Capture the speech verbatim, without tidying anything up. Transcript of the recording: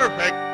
Perfect.